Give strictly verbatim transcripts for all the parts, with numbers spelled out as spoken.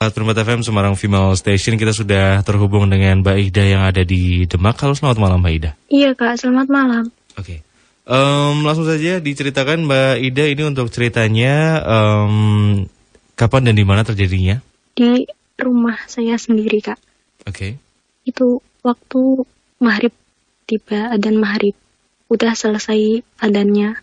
Trumbat F M Semarang Female Station, kita sudah terhubung dengan Mbak Ida yang ada di Demak. Halo, selamat malam Mbak Ida. Iya Kak, selamat malam. Oke, okay. um, langsung saja diceritakan Mbak Ida ini untuk ceritanya um, kapan dan di mana terjadinya? Di rumah saya sendiri Kak. Oke. Okay. Itu waktu maghrib tiba, adzan maghrib, udah selesai adzannya,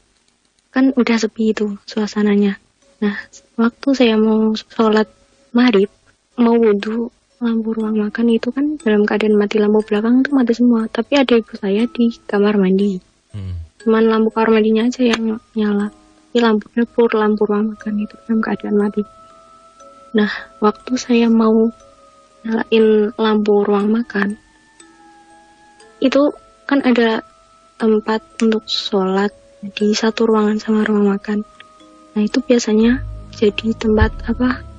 kan udah sepi itu suasananya. Nah, waktu saya mau sholat maghrib, mau wudhu, lampu ruang makan itu kan dalam keadaan mati, lampu belakang itu mati semua. Tapi ada ibu saya di kamar mandi, hmm. cuman lampu kamar mandinya aja yang nyala. Tapi lampu dapur, lampu ruang makan itu dalam keadaan mati. Nah, waktu saya mau nyalain lampu ruang makan, itu kan ada tempat untuk sholat di satu ruangan sama ruang makan. Nah, itu biasanya jadi tempat apa?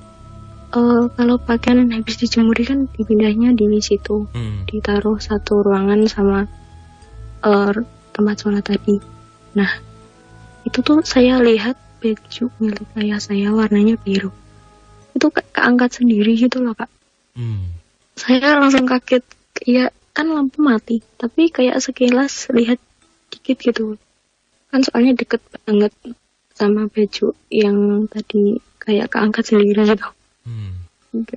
Uh, kalau pakaian habis dijemuri kan dipindahnya di situ, hmm. ditaruh satu ruangan sama uh, tempat sholat tadi. Nah, itu tuh saya lihat baju milik ayah saya warnanya biru, itu ke keangkat sendiri gitu loh Kak. hmm. Saya langsung kaget, ya kan lampu mati, tapi kayak sekilas lihat dikit gitu kan, soalnya deket banget sama baju yang tadi kayak keangkat sendiri gitu. Hmm.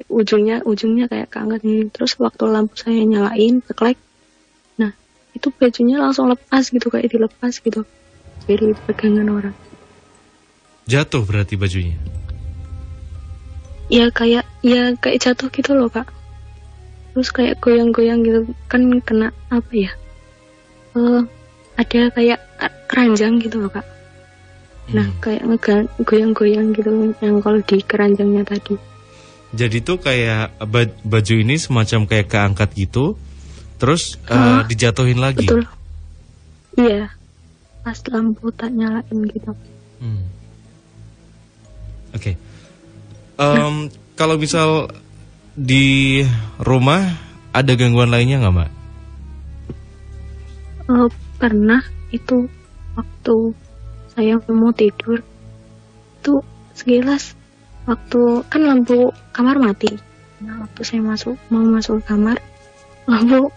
ujungnya ujungnya kayak keangkat nih. Terus waktu lampu saya nyalain, teklek, nah itu bajunya langsung lepas gitu, kayak dilepas gitu dari pegangan orang. Jatuh berarti bajunya? Ya kayak ya kayak jatuh gitu loh Kak. Terus kayak goyang-goyang gitu kan, kena apa ya, uh, ada kayak keranjang gitu loh Kak. Nah, hmm. kayak goyang-goyang gitu yang kalau di keranjangnya tadi. Jadi tuh kayak baju ini semacam kayak keangkat gitu, terus uh, uh, dijatuhin lagi. Betul. Iya, pas lampu tak nyalain gitu. Hmm. Oke. Okay. Um, nah. Kalau misal di rumah ada gangguan lainnya nggak, Mbak? Uh, pernah itu waktu saya mau tidur, itu sekilas. Waktu kan lampu kamar mati. Nah, waktu saya masuk mau masuk kamar, lampu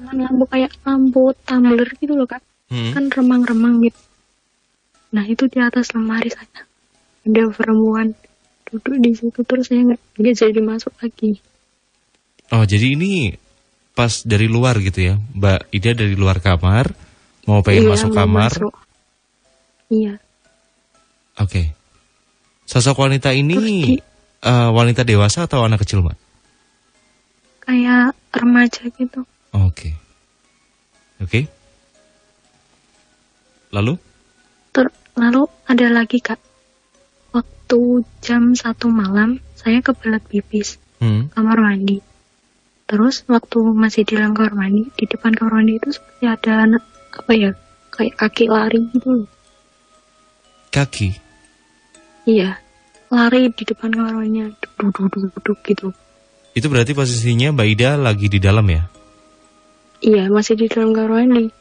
kan lampu kayak lampu tumbler gitu loh Kak. Hmm. Kan remang-remang gitu. Nah, itu di atas lemari saya. Ada perempuan duduk di situ, terus saya nggak jadi masuk lagi. Oh, jadi ini pas dari luar gitu ya. Mbak Ida dari luar kamar mau pengen iya, masuk mau kamar. Masuk. Iya. Oke. Okay. Sosok wanita ini di, uh, wanita dewasa atau anak kecil, Mbak? Kayak remaja gitu. Oke. Okay. Oke. Okay. Lalu? Ter, lalu ada lagi, Kak. Waktu jam satu malam, saya kebelet pipis. Hmm. Kamar mandi. Terus waktu masih di dalam kamar mandi, di depan kamar mandi itu seperti ada anak, apa ya, kayak kaki lari gitu. Kaki? Iya. Lari di depan kamarnya, duduk-duduk gitu. Itu berarti posisinya Mbak Ida lagi di dalam ya? Iya, masih di dalam kamarnya.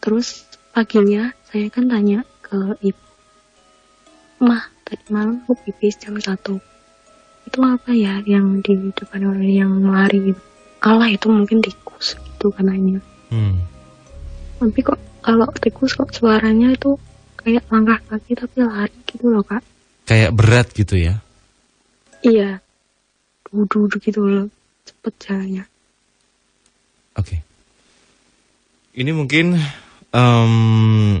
Terus paginya saya kan tanya ke ibu, "Mah, tadi malam aku pipis jam satu. Itu apa ya yang di depan kamarnya yang lari gitu?" "Alah, itu mungkin tikus gitu," katanya. Hmm. Tapi kok kalau tikus kok suaranya itu kayak langkah kaki tapi lari gitu loh Kak. Kayak berat gitu ya? Iya, duduk gitu loh, cepet jalannya. Oke, okay. Ini mungkin um,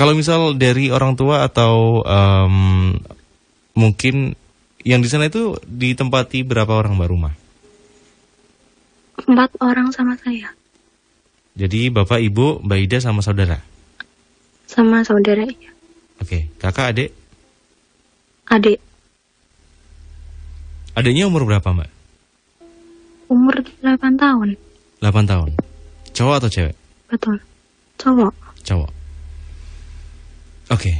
kalau misal dari orang tua atau um, mungkin yang di sana itu ditempati berapa orang Mbak rumah? Empat orang sama saya. Jadi bapak, ibu, Mbak Ida sama saudara? Sama saudara ya. Oke, okay. Kakak, adik? Adik. Adiknya umur berapa, Mbak? Umur delapan tahun. delapan tahun. Cowok atau cewek? Betul. Cowok. Cowok. Oke. Okay.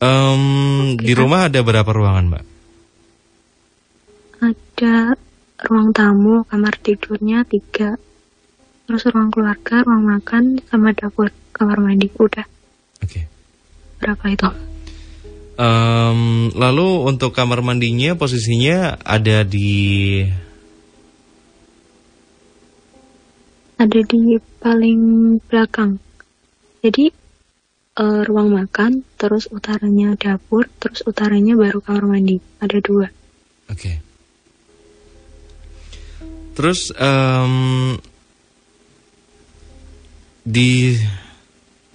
Um, okay, di rumah ada berapa ruangan, Mbak? Ada ruang tamu, kamar tidurnya tiga. Terus ruang keluarga, ruang makan, sama dapur, kamar mandi. Udah. Oke. Okay. Berapa itu? Um, lalu untuk kamar mandinya posisinya ada di ada di paling belakang. Jadi uh, ruang makan, terus utaranya dapur, terus utaranya baru kamar mandi. Ada dua. Oke. Okay. Terus um, di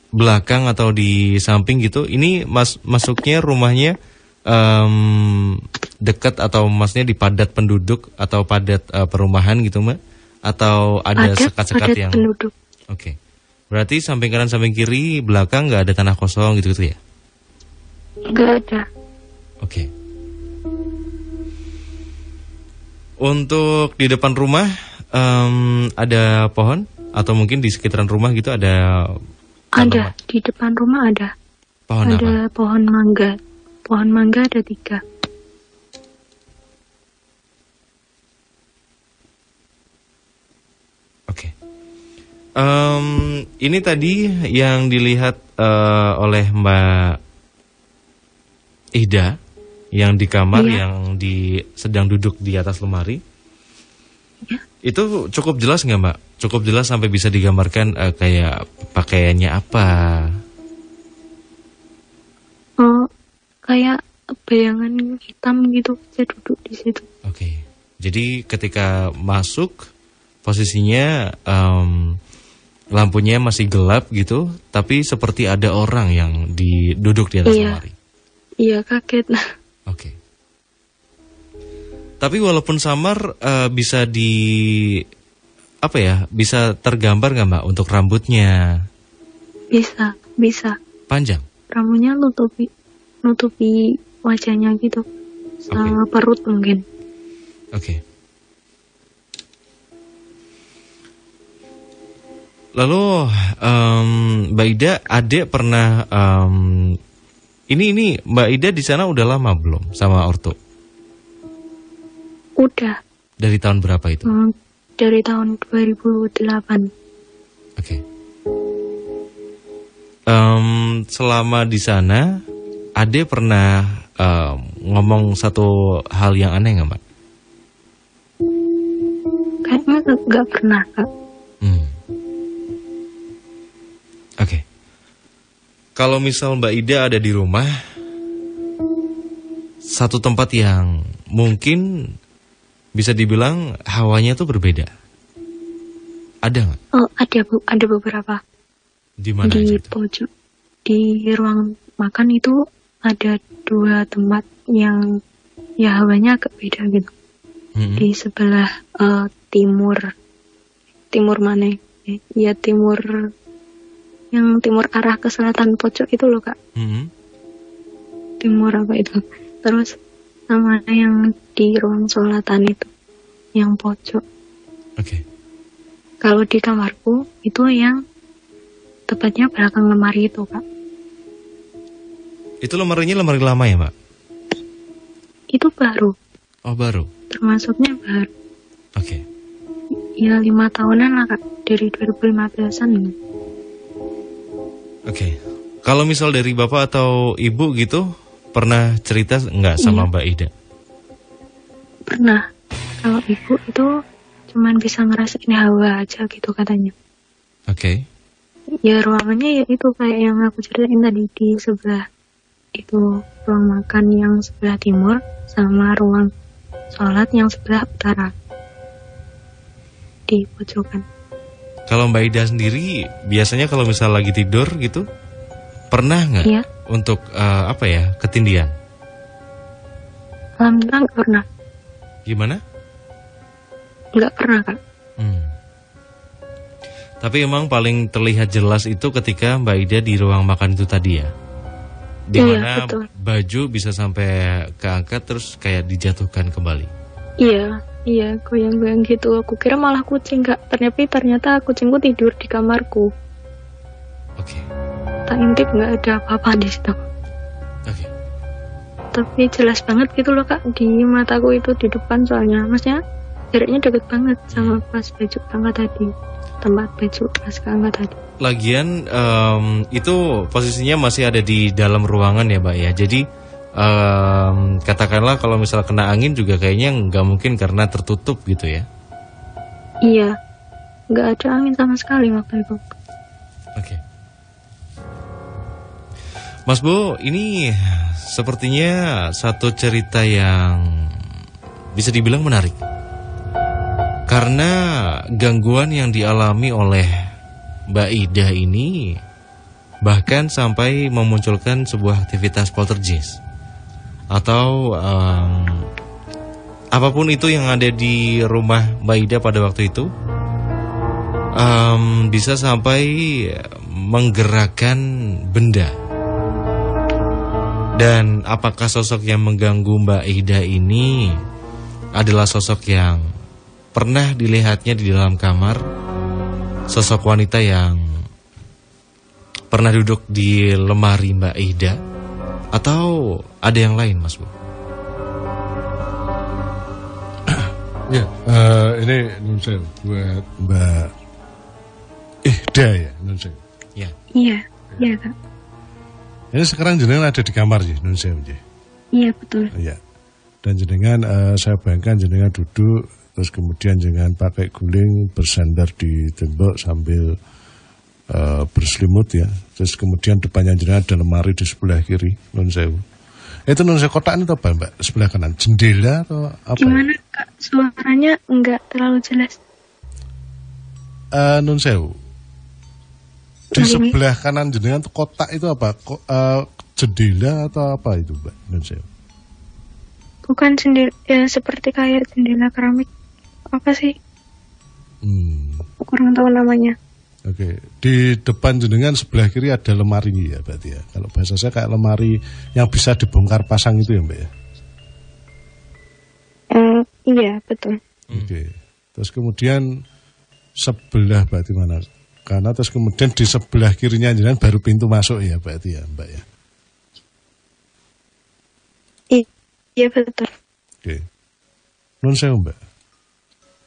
belakang atau di samping gitu, ini mas masuknya rumahnya um, dekat atau masnya di padat penduduk atau padat uh, perumahan gitu Mbak, atau ada sekat-sekat yang penduduk? Oke, okay. Berarti samping kanan samping kiri belakang nggak ada tanah kosong gitu gitu ya? Nggak ada. Oke. Okay. Untuk di depan rumah um, ada pohon atau mungkin di sekitaran rumah gitu ada? Ada, di depan rumah ada. Pohon ada apa? Pohon mangga. Pohon mangga ada tiga. Oke. Okay. Um, ini tadi yang dilihat uh, oleh Mbak Ida yang di kamar, iya, yang di sedang duduk di atas lemari. Iya. Itu cukup jelas nggak Mbak? Cukup jelas sampai bisa digambarkan uh, kayak pakaiannya apa? Oh, kayak bayangan hitam gitu, dia duduk di situ. Oke, okay. Jadi ketika masuk posisinya um, lampunya masih gelap gitu, tapi seperti ada orang yang di, duduk di atas lemari. Iya, iya, kaget. Oke. Okay. Tapi walaupun samar uh, bisa di apa ya, bisa tergambar nggak Mbak untuk rambutnya? Bisa, bisa. Panjang? Rambutnya nutupi, nutupi wajahnya gitu, sama okay, perut mungkin. Oke. Okay. Lalu um, Mbak Ida, adik pernah um, ini ini Mbak Ida di sana udah lama belum sama orto? Udah. Dari tahun berapa itu? Hmm. Dari tahun dua ribu delapan. Oke. Okay. Um, selama di sana, Ade pernah um, ngomong satu hal yang aneh nggak Mbak? Kayaknya nggak pernah Kak. Hmm. Oke. Okay. Kalau misal Mbak Ida ada di rumah, satu tempat yang mungkin bisa dibilang hawanya tuh berbeda. Ada nggak? Oh, ada bu, ada beberapa. Di mana? Di pojok, di ruang makan itu ada dua tempat yang ya hawanya agak beda gitu. Mm-hmm. Di sebelah uh, timur, timur mana? Ya timur, yang timur arah ke selatan pojok itu loh Kak. Mm-hmm. Timur apa itu? Terus sama yang di ruang sholatan itu, yang pojok. Oke. Okay. Kalau di kamarku itu yang tepatnya belakang lemari itu Kak. Itu lemarinya lemari lama ya Mbak? Itu baru. Oh baru. Termasuknya baru. Oke. Okay. Ya lima tahunan lah Kak, dari dua ribu lima belasan. Oke. Okay. Kalau misal dari bapak atau ibu gitu, pernah cerita nggak sama iya, Mbak Ida? Pernah. Kalau ibu itu cuman bisa ngerasain hawa aja gitu katanya. Oke. Okay. Ya ruangannya ya itu kayak yang aku ceritain tadi, di sebelah itu ruang makan yang sebelah timur sama ruang sholat yang sebelah utara, di pojokan. Kalau Mbak Ida sendiri biasanya kalau misal lagi tidur gitu, pernah nggak iya, untuk uh, apa ya, ketindian? Alhamdulillah nggak pernah. Gimana? Nggak pernah Kak. Hmm. Tapi emang paling terlihat jelas itu ketika Mbak Ida di ruang makan itu tadi ya, dimana iya, baju bisa sampai keangkat terus kayak dijatuhkan kembali. Iya, iya, goyang-goyang gitu. Aku kira malah kucing Kak, ternyata ternyata kucingku tidur di kamarku. Oke. Okay. Tak intip nggak ada apa-apa di situ. Oke. Okay. Tapi jelas banget gitu loh Kak, di mataku itu, di depan soalnya. Maksudnya jaraknya deket banget sama pas baju keangkat tadi, tempat baju pas keangkat tadi. Lagian um, itu posisinya masih ada di dalam ruangan ya Mbak ya. Jadi um, katakanlah kalau misalnya kena angin juga kayaknya nggak mungkin karena tertutup gitu ya? Iya, nggak ada angin sama sekali waktu itu. Oke, okay. Mas Bo, ini sepertinya satu cerita yang bisa dibilang menarik karena gangguan yang dialami oleh Mbak Ida ini bahkan sampai memunculkan sebuah aktivitas poltergeist atau um, apapun itu yang ada di rumah Mbak Ida pada waktu itu um, bisa sampai menggerakkan benda. Dan apakah sosok yang mengganggu Mbak Ida ini adalah sosok yang pernah dilihatnya di dalam kamar, sosok wanita yang pernah duduk di lemari Mbak Ida, atau ada yang lain, Mas Bu? Ya, uh, ini nonsen buat Mbak Ida ya, nonsen. Ya. Iya, iya Kak. Ini sekarang jenengan ada di kamar ya, nonsen ya. Iya betul. Iya. Dan jenengan uh, saya bayangkan jenengan duduk, terus kemudian jenengan pakai guling bersandar di tembok sambil Uh, berselimut ya, terus kemudian depannya jenengan ada lemari di sebelah kiri, nun sewu. Itu nun sewu kotak itu apa Mbak? Sebelah kanan, jendela atau apa? Gimana Kak? Suaranya nggak terlalu jelas. Uh, nun sewu. Di Mari sebelah ini. Kanan jenengan itu kotak itu apa? Ko, uh, jendela atau apa itu Mbak? Nun sewu. Bukan jendela, ya, seperti kayak jendela keramik apa sih? Hmm. Kurang tahu namanya. Oke, di depan jenengan sebelah kiri ada lemari ya berarti ya. Kalau bahasa saya kayak lemari yang bisa dibongkar pasang itu ya Mbak ya? Uh, iya, betul. Oke, terus kemudian sebelah berarti mana? Karena terus kemudian di sebelah kirinya jenengan baru pintu masuk ya berarti ya Mbak ya? Iya, betul. Oke, nun sewu Mbak.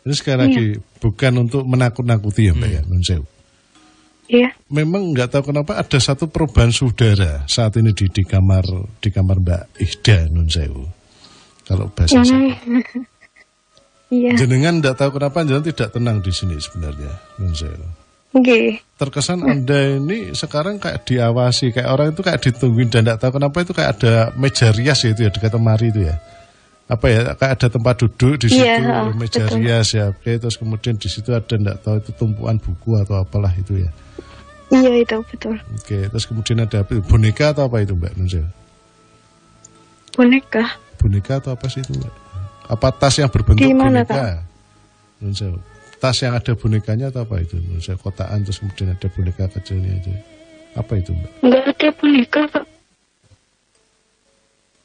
Ini sekali iya. lagi bukan untuk menakut-nakuti ya Mbak hmm. ya, nun sewu. Iya. Memang nggak tahu kenapa ada satu perubahan saudara saat ini di, di kamar di kamar Mbak Ida nun sewu. Kalau bahasa saya. Iya. Jenengan nggak tahu kenapa jenengan tidak tenang di sini sebenarnya nun sewu. Nggih. Terkesan nah. Anda ini sekarang kayak diawasi, kayak orang itu kayak ditungguin dan nggak tahu kenapa itu kayak ada meja rias ya itu ya dekat lemari itu ya. Apa ya kayak ada tempat duduk di situ yeah, meja rias ya, oke, terus kemudian di situ ada ndak tahu itu tumpuan buku atau apalah itu ya. Iya yeah, itu betul. Oke, terus kemudian ada boneka atau apa itu Mbak Nunzel? Boneka. Boneka atau apa sih itu Mbak? Apa tas yang berbentuk Gimana, boneka? Nunzel. Tas yang ada bonekanya atau apa itu Nunzel? Kotaan terus kemudian ada boneka kecilnya itu. Apa itu Mbak? Enggak ada boneka Pak.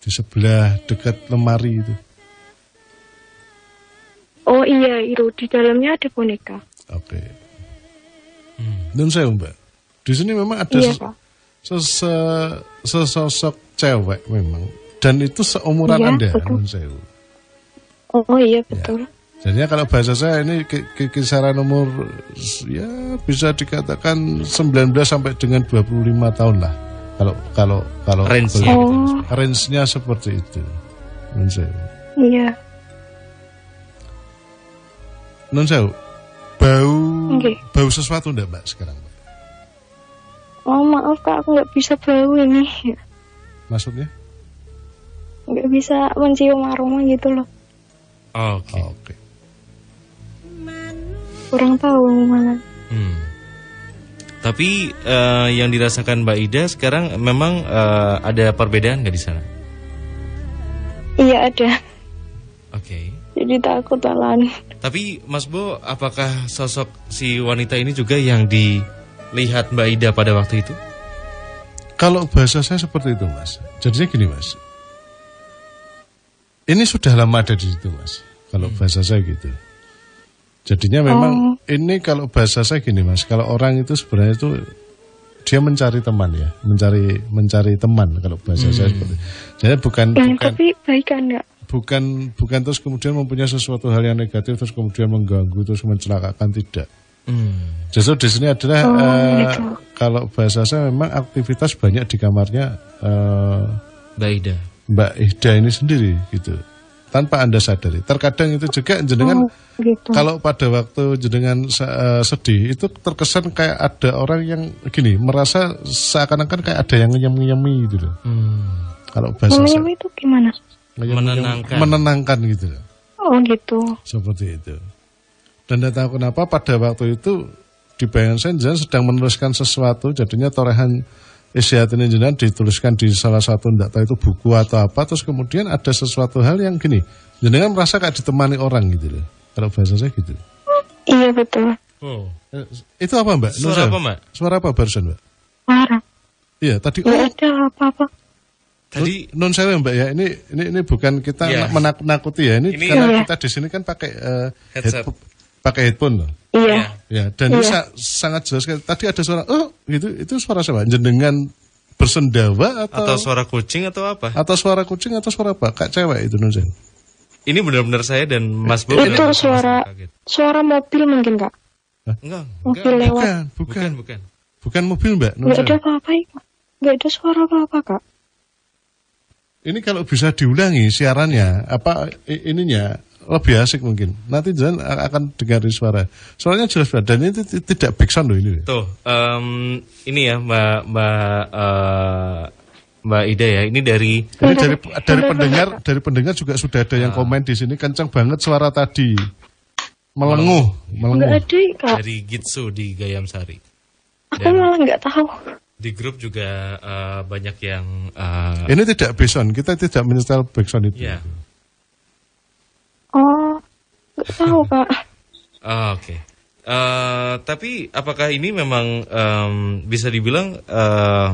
Di sebelah dekat lemari itu. Oh iya, itu di dalamnya ada boneka. Oke. Okay. Hmm. Dan saya Mbak, di sini memang ada iya, ses sesosok cewek memang, dan itu seumuran iya, Anda, dan saya. Oh iya betul. Ya. Jadinya kalau bahasa saya ini kisaran umur ya bisa dikatakan sembilan belas sampai dengan dua puluh lima tahun lah. Kalau kalau kalau range-nya oh. gitu, range-nya seperti itu. Nun sewu. Iya. Nun sewu. Bau okay. bau sesuatu enggak Mbak sekarang? Oh, maaf Kak, aku nggak bisa bau ini. Maksudnya? Nggak bisa mencium aroma gitu loh. Oke. Okay. Okay. Kurang tahu malah. Hmm. Tapi uh, yang dirasakan Mbak Ida sekarang memang uh, ada perbedaan nggak di sana? Iya ada. Oke. Okay. Jadi takut alahan. Tapi Mas Bo, apakah sosok si wanita ini juga yang dilihat Mbak Ida pada waktu itu? Kalau bahasa saya seperti itu Mas. Jadinya gini Mas. Ini sudah lama ada di situ Mas. Kalau hmm. bahasa saya gitu. Jadinya memang oh. ini kalau bahasa saya gini Mas, kalau orang itu sebenarnya itu dia mencari teman ya, mencari mencari teman kalau bahasa hmm. saya seperti itu. Jadi bukan ya, bukan tapi baik enggak? Bukan bukan terus kemudian mempunyai sesuatu hal yang negatif terus kemudian mengganggu terus mencelakakan tidak. Hmm. Justru di sini adalah oh, uh, gitu. Kalau bahasa saya memang aktivitas banyak di kamarnya uh, Mbak Ida. Mbak Ida ini sendiri gitu, tanpa Anda sadari. Terkadang itu juga jenengan, oh, gitu. Kalau pada waktu jenengan uh, sedih, itu terkesan kayak ada orang yang gini, merasa seakan-akan kayak ada yang nyem-nyemi gitu loh. Hmm. Kalau bahasa nyem itu gimana? Menenangkan. Menenangkan gitu loh. Oh gitu. Seperti itu. Dan tidak tahu kenapa pada waktu itu di bayangan saya jenengan sedang menuliskan sesuatu, jadinya torehan isi hati jenengan dituliskan di salah satu, tidak tahu itu buku atau apa, terus kemudian ada sesuatu hal yang gini, jenengan merasa kayak ditemani orang gitu loh. Kalau bahasa saya gitu. Iya betul. Oh. Itu apa Mbak? Suara Nusa? Apa Mbak? Suara apa barusan Mbak? Suara. Iya tadi. Tidak oh. ada apa-apa. Tadi non saya Mbak ya, ini ini ini bukan kita yeah. menakut-nakuti ya, ini, ini karena yeah. kita di sini kan pakai uh, headset. Head, pakai headphone loh. Iya. Ya, dan iya. Sa sangat jelas sekali. Tadi ada suara oh gitu, itu suara siapa? Jenengan bersendawa atau atau suara kucing atau apa? Atau suara kucing atau suara apa? Kak cewek itu nonsen. Ini benar-benar saya dan Mas Bo. Itu suara suara mobil mungkin Kak? Hah? Enggak. Mobil enggak. Lewat. Bukan, bukan, bukan. Bukan mobil Mbak. Enggak ada apa-apa, enggak ada suara apa-apa Kak. Ini kalau bisa diulangi siarannya apa ininya? Lebih asik mungkin. Nanti Jan akan dengar suara. Soalnya jelas badannya itu tidak big sound loh ini. Tuh, um, ini ya Mbak Mbak uh, Mbak Ida ya. Ini dari ini dari dari pendengar dari pendengar juga sudah ada yang komen di sini kencang banget suara tadi. Melenguh, melenguh. Dari Gitsu di Gayamsari. Aku malah nggak tahu. Di grup juga uh, banyak yang uh, ini tidak big sound. Kita tidak menyetel big sound itu. Yeah. Oh, nggak tahu Pak. Oh, Oke, okay. uh, tapi apakah ini memang um, bisa dibilang uh,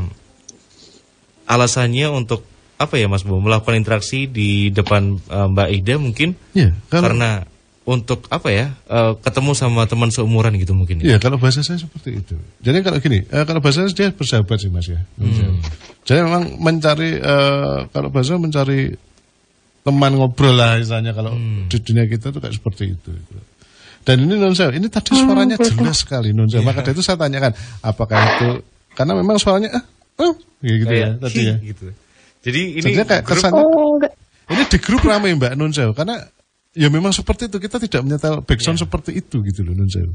alasannya untuk apa ya Mas Bo melakukan interaksi di depan uh, Mbak Ida mungkin? Iya. Kalau, karena untuk apa ya uh, ketemu sama teman seumuran gitu mungkin? Iya, ya, kalau bahasa saya seperti itu. Jadi kalau gini, uh, kalau bahasa saya dia bersahabat sih Mas ya. Hmm. Jadi memang mencari uh, kalau bahasa mencari teman ngobrol lah misalnya kalau hmm. di dunia kita tuh kayak seperti itu. Dan ini non saya, ini tadi suaranya hmm, jelas sekali non saya. Yeah. Maka dari itu saya tanyakan apakah itu karena memang suaranya ah, oh, gitu ya, ya tadinya. Gitu. Jadi ini kayak grup, kesannya, oh, ini di grup ramai Mbak non saya karena ya memang seperti itu, kita tidak menyetel background yeah. seperti itu gitu loh non saya.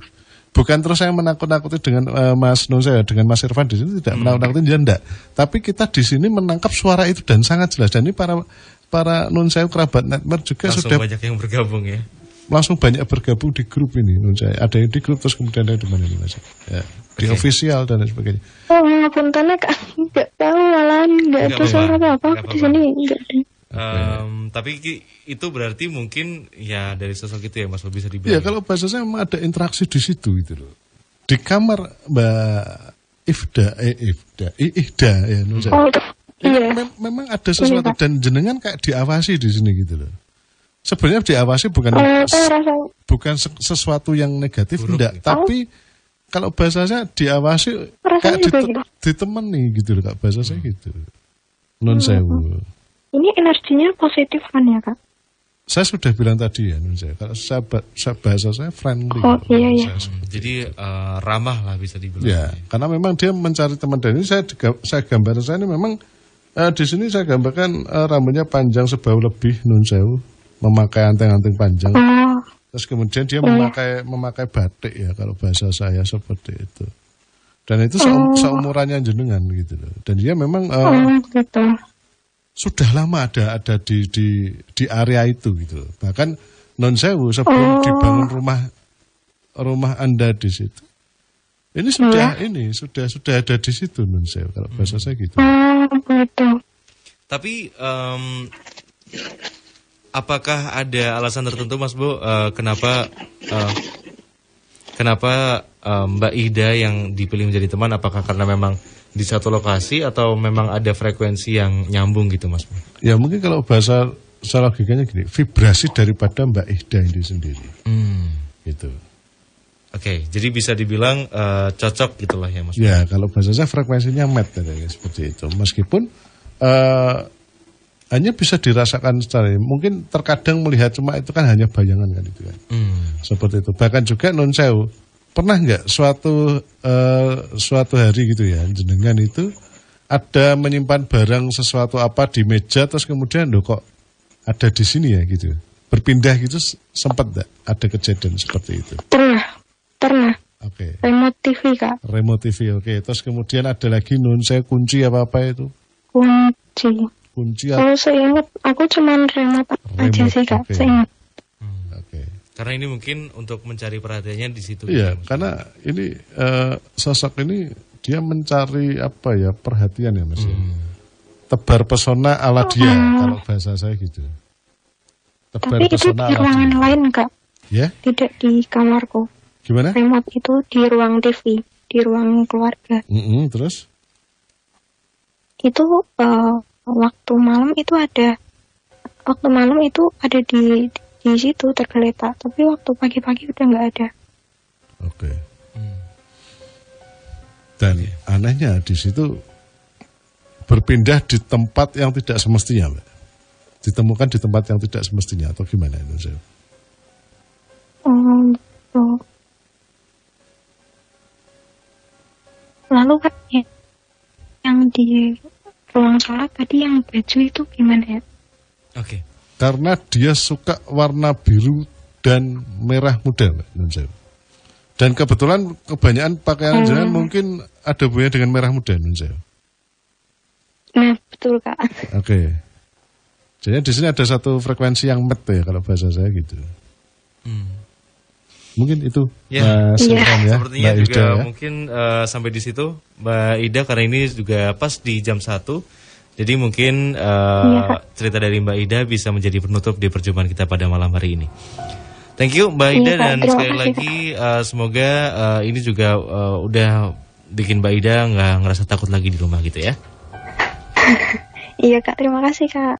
Bukan terus saya menakut-nakuti dengan uh, Mas non saya dengan Mas Irfan di sini tidak hmm. menakut-nakuti dia enggak. Tapi kita di sini menangkap suara itu dan sangat jelas dan ini para para nun saya kerabat netmer juga langsung sudah banyak yang bergabung ya. Langsung banyak bergabung di grup ini nun saya. Ada yang di grup terus kemudian ada di mana mana saja. Ya, okay. Di official dan lain sebagainya. Oh, maupun karena enggak tahu malan, enggak ada suara apa-apa di sini enggak ada. Um, tapi itu berarti mungkin ya dari sosok itu ya Mas bisa dibilang. Ya, kalau bahasa saya memang ada interaksi di situ gitu loh. Di kamar Mbak Ifda, eh, Ifda, Ida ya nun saya. Oh, ya, yeah. Memang ada sesuatu yeah. dan jenengan kayak diawasi di sini gitu loh. Sebenarnya diawasi bukan uh, se bukan sesuatu yang negatif tidak, tapi oh. kalau bahasa saya diawasi rasanya kayak dite gitu. ditemani gitu loh Kak, bahasa saya gitu. Nun sewu. Ini energinya positif kan ya Kak? Saya sudah bilang tadi ya nun saya. Kalau saya, saya bahasa saya friendly. Oh iya iya. Jadi uh, ramah lah bisa dibilang. Ya, ya, karena memang dia mencari teman dan ini saya saya gambar saya ini memang Uh, di sini saya gambarkan uh, rambutnya panjang sebahu lebih nun sewu, memakai anteng-anteng panjang. Oh. Terus kemudian dia oh. memakai memakai batik ya kalau bahasa saya seperti itu. Dan itu oh. seumurannya jenengan gitu loh. Dan dia memang uh, oh, gitu. sudah lama ada ada di di di area itu gitu. Loh. Bahkan nun sewu sebelum oh. dibangun rumah rumah Anda di situ. Ini sudah ya. ini sudah sudah ada di situ nun saya kalau bahasa saya gitu. Betul. Tapi um, apakah ada alasan tertentu Mas Bo uh, kenapa uh, kenapa uh, Mbak Ida yang dipilih menjadi teman? Apakah karena memang di satu lokasi atau memang ada frekuensi yang nyambung gitu Mas Bo? Ya mungkin kalau bahasa secara logikanya gini, vibrasi daripada Mbak Ida ini sendiri. Hmm. Gitu. Oke, okay, jadi bisa dibilang uh, cocok gitulah ya Mas. Ya, kalau bahasa saya frekuensinya match ya, seperti itu. Meskipun uh, hanya bisa dirasakan secara, mungkin terkadang melihat cuma itu kan hanya bayangan kan itu kan. Hmm. Seperti itu. Bahkan juga non sewu. Pernah nggak suatu uh, suatu hari gitu ya, jenengan itu ada menyimpan barang sesuatu apa di meja, terus kemudian loh kok ada di sini ya gitu. Berpindah gitu sempat enggak ada kejadian seperti itu? Pernah, pernah. Oke. Okay. Remote T V, Kak. Remote T V, oke. Okay. Terus kemudian ada lagi nun saya kunci apa-apa itu? Kunci. Kunci apa? Kalau saya ingat, aku cuman remote, remote aja sih, Kak. Okay. Saya ingat. Hmm, oke. Okay. Karena ini mungkin untuk mencari perhatiannya di situ. Iya, ya, karena ini uh, sosok ini dia mencari apa ya, perhatian ya, Mas. Hmm. Tebar pesona ala dia, hmm. kalau bahasa saya gitu. Tebar tapi itu di ruangan dia. Lain, Kak. Ya? Tidak di kamarku. Gimana? Remote itu di ruang T V, di ruang keluarga. Mm-hmm, terus? Itu uh, waktu malam itu ada, waktu malam itu ada di di situ tergeletak. Tapi waktu pagi-pagi udah nggak ada. Oke. Okay. Hmm. Dan anehnya di situ berpindah di tempat yang tidak semestinya, Mbak. Ditemukan di tempat yang tidak semestinya atau gimana itu? Um, oh. Lalu Kak, ya, yang di ruang sholat tadi yang baju itu gimana ya? Oke. Okay. Karena dia suka warna biru dan merah muda, Mbak. Dan kebetulan kebanyakan pakaian hmm. jalan mungkin ada bunyi dengan merah muda, Mbak. Nah, betul Kak. Oke. Okay. Jadi di sini ada satu frekuensi yang met ya kalau bahasa saya gitu. Hmm. Mungkin itu ya. Mas Irfan ya. Sepertinya Mbak juga Ida, ya? Mungkin uh, sampai di situ Mbak Ida, karena ini juga pas di jam satu. Jadi mungkin uh, ya, cerita dari Mbak Ida bisa menjadi penutup di perjumpaan kita pada malam hari ini. Thank you Mbak Ida ya, dan sekali lagi uh, semoga uh, ini juga uh, udah bikin Mbak Ida nggak ngerasa takut lagi di rumah gitu ya. Iya Kak, terima kasih Kak.